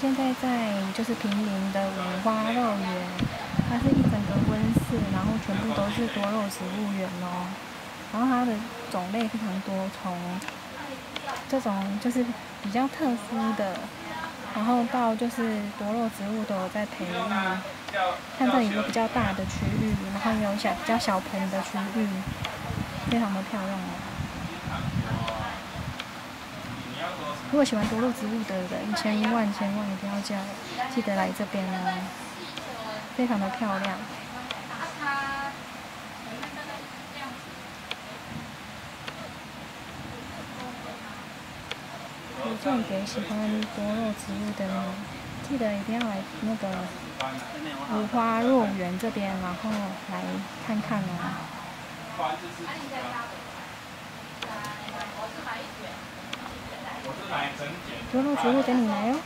现在在就是平林的五花肉园，它是一整个温室，然后全部都是多肉植物园哦。然后它的种类非常多，从这种就是比较特殊的，然后到就是多肉植物都有在培育。像这里有比较大的区域，然后也有比较小盆的区域，非常的漂亮哦。 如果喜欢多肉植物的人，千万一定要记得来这边哦，非常的漂亮。推荐给喜欢多肉植物的人，记得一定要来那个五花肉园这边，然后来看看哦。 多肉植物给你来哦。